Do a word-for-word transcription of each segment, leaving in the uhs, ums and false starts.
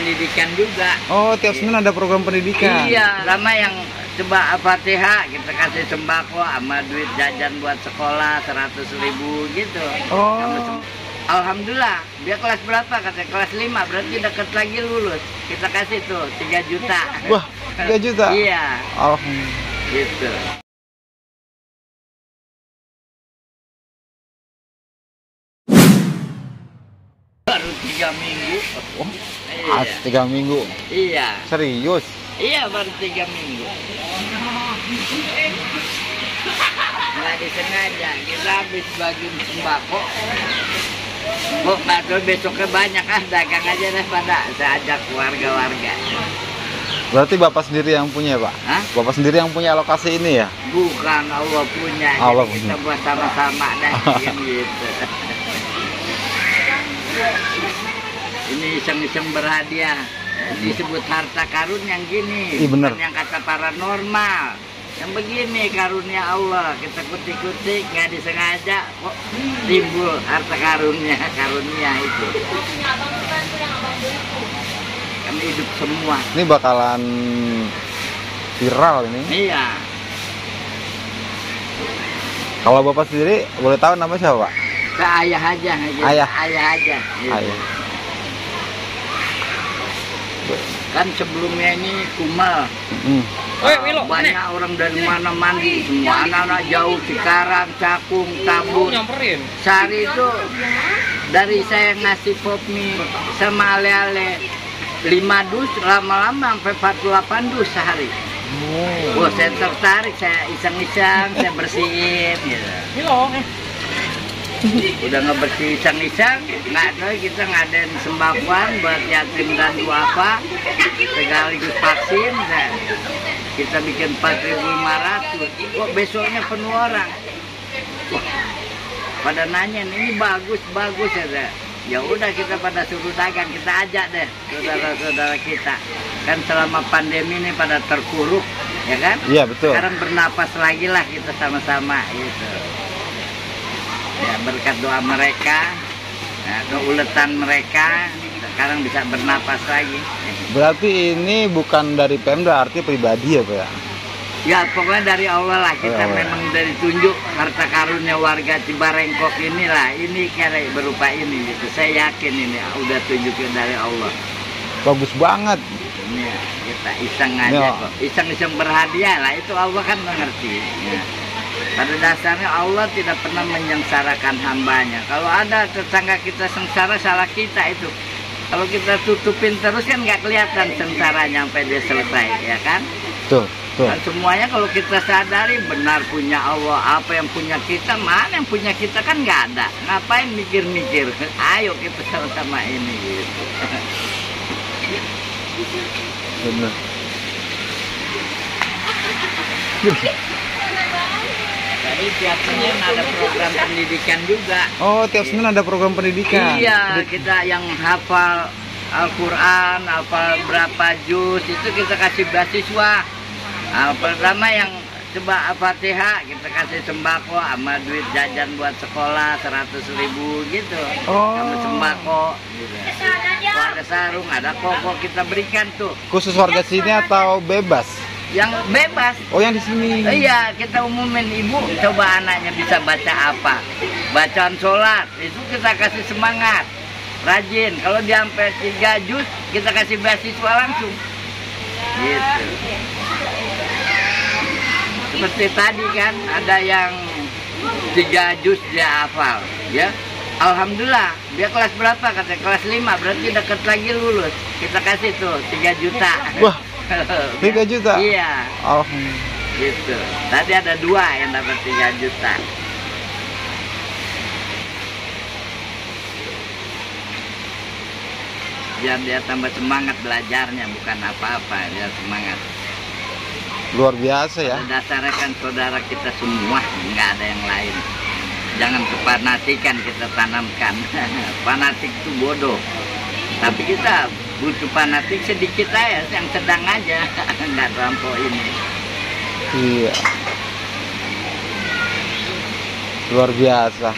pendidikan juga. Oh, tiap Senin ada program pendidikan. Iya, lama yang coba Al-Fatihah kita kasih sembako sama duit jajan buat sekolah seratus ribu gitu. Oh. Alhamdulillah, dia kelas berapa? Kata kelas lima, berarti dekat lagi lulus. Kita kasih tuh tiga juta. Wah, tiga juta? Iya. Alhamdulillah. Gitu. Baru tiga minggu. Oh, iya. tiga minggu? Iya. Serius? Iya, baru tiga minggu. Nggak disengaja, kita habis bagian sembako. Bu, bakso besoknya banyak ah, dagang aja deh pada saya ajak warga-warga. Berarti Bapak sendiri yang punya, Pak? Hah? Bapak sendiri yang punya alokasi ini ya? Bukan, Allah punya. Allah punya. Kita buat sama-sama dah. Gitu. Ini iseng-iseng berhadiah. Disebut harta karun yang gini. Iya, bener. Yang kata paranormal. Yang begini karunia Allah, kita kutik-kutik nggak disengaja kok timbul harta karunnya, karunia itu. Kami hidup semua. Ini bakalan viral ini. Iya. Kalau Bapak sendiri boleh tahu nama siapa, Pak? Ke ayah aja. Ayah. Ayah aja. Gitu. Ayah. Kan sebelumnya ini kumal. Mm. Uh, banyak orang dari mana-mana, semua anak-anak jauh, Cikarang, Cakung, Tambun, Sari itu dari saya ngasih pop mie sama ale-ale lima dus, lama-lama sampai empat puluh delapan dus sehari. Wah, oh, saya tertarik, saya iseng-iseng, saya bersihin gitu. Udah ngebersih iseng-iseng, nggak tahu kita ngadain sembakuan buat yatim dan duafa, sekaligus vaksin. Dan kita bikin empat ribu lima ratus, kok besoknya penuh orang. Wah, pada nanya ini bagus-bagus ya. Ya udah kita pada suruh dagang, kita ajak deh saudara-saudara kita. Kan selama pandemi ini pada terkuruk, ya kan? Iya, betul. Sekarang bernapas lagi lah kita sama-sama gitu. Ya berkat doa mereka, nah, keuletan mereka, sekarang bisa bernapas lagi. Berarti ini bukan dari Pemda, artinya pribadi ya, Pak? Ya, ya pokoknya dari Allah lah, kita oh, memang ya. Dari tunjuk harta karunnya warga Cibarengkok inilah, ini kayak berupa ini gitu. Saya yakin ini udah tunjukin dari Allah. Bagus banget. Ya, kita iseng aja ya. Kok, iseng-iseng berhadiah lah, itu Allah kan mengerti. Ya. Pada dasarnya Allah tidak pernah menyengsarakan hambanya. Kalau ada tetangga kita sengsara, salah kita itu. Kalau kita tutupin terus kan nggak kelihatan sengsaranya sampai dia selesai, ya kan? Tuh, tuh. Kan semuanya kalau kita sadari benar punya Allah, apa yang punya kita, mana yang punya kita kan nggak ada. Ngapain mikir-mikir? Ayo kita sama-sama ini. Gitu. Benar. Jadi tiap Senin ada program pendidikan juga. Oh, tiap Senin ada program pendidikan. Iya, kita yang hafal Al-Qur'an, hafal berapa juz itu kita kasih beasiswa. Nah, pertama yang coba Al-Fatihah kita kasih sembako sama duit jajan buat sekolah seratus ribu gitu. Oh. Sama sembako gitu. Ada sarung, ada koko kita berikan tuh. Khusus warga sini atau bebas? Yang bebas. Oh, yang di sini. Iya, kita umumin ibu coba anaknya bisa baca apa. Bacaan sholat itu kita kasih semangat, rajin. Kalau dia sampai tiga juz kita kasih beasiswa langsung. Gitu. Seperti tadi kan ada yang tiga juz dia hafal, ya. Alhamdulillah, dia kelas berapa? Kata kelas lima, berarti dekat lagi lulus. Kita kasih tuh tiga juta. Wah. tiga juta? Iya. Oh. Gitu. Tadi ada dua yang dapat tiga juta. Biar dia tambah semangat belajarnya, bukan apa-apa, dia semangat. Luar biasa ya. Pada dasarnya kan saudara kita semua, nggak ada yang lain. Jangan kepanatikan kita tanamkan. Fanatik itu bodoh. Tapi kita butuh fanatik sedikit aja, yang sedang aja, nggak rampok ini. Iya. Luar biasa.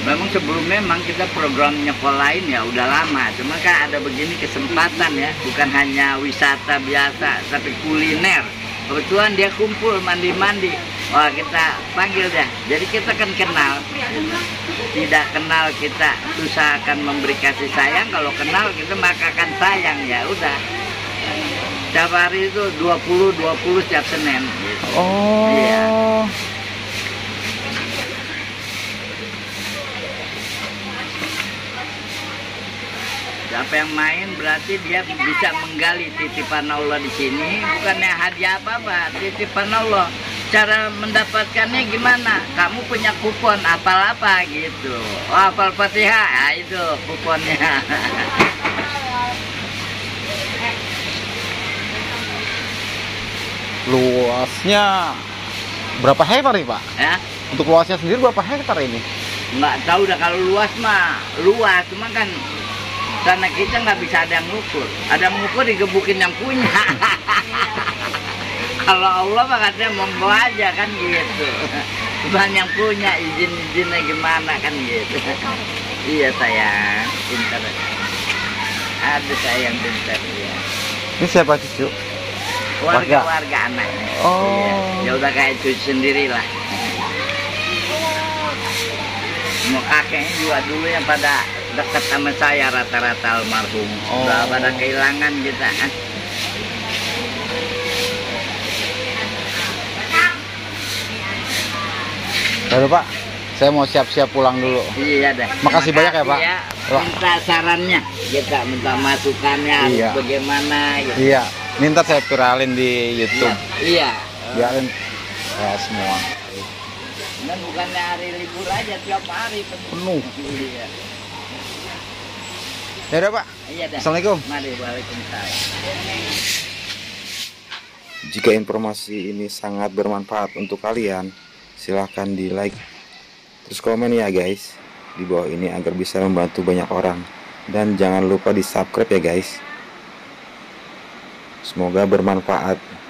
Memang sebelumnya memang kita program nyekolahin ya udah lama, cuma kan ada begini kesempatan ya, bukan hanya wisata biasa tapi kuliner. Kebetulan dia kumpul mandi-mandi, wah kita panggil dah. Jadi kita kan kenal, tidak kenal kita susah akan memberi kasih sayang, kalau kenal kita maka akan sayang, ya udah. Setiap hari itu dua puluh dua puluh setiap Senin gitu. Oh iya. Siapa yang main berarti dia bisa menggali titipan Allah di sini, bukannya hadiah apa-apa, titipan Allah. Cara mendapatkannya gimana? Kamu punya kupon apal-apa gitu. Oh, apal Fatihah, nah, itu kuponnya. Luasnya berapa hektar nih, Pak? Ya? Untuk luasnya sendiri berapa hektar ini? Nggak tahu dah, kalau luas mah luas, cuma kan karena kita nggak bisa ada yang ngukur, ada yang ngukur digebukin yang punya. Kalau Allah mah katanya monggo aja kan gitu, bukan yang punya, izin-izinnya gimana kan gitu. Iya sayang, pintar. Aduh sayang pintar ya. Ini siapa cucu? Warga-warga anaknya. Oh. Ya udah kayak cucu sendirilah. Mau kakeknya juga dulu yang pada dekat sama saya rata-rata almarhum. Oh. Udah pada kehilangan kita kan. Baru Pak, saya mau siap-siap pulang dulu. Iya deh. Makasih, Makasih banyak ya Pak. Ya. Minta sarannya, kita minta masukannya, iya. Bagaimana? Gitu. Iya. Minta saya viralin di YouTube. Iya. Viralin iya. Ya semua. Dan bukannya hari libur aja, tiap hari penuh. Iya. Ya udah Pak. Iya dah. Assalamualaikum. Waalaikumsalam. Jika informasi ini sangat bermanfaat untuk kalian, silahkan di like terus komen ya guys di bawah ini agar bisa membantu banyak orang, dan jangan lupa di subscribe ya guys, semoga bermanfaat.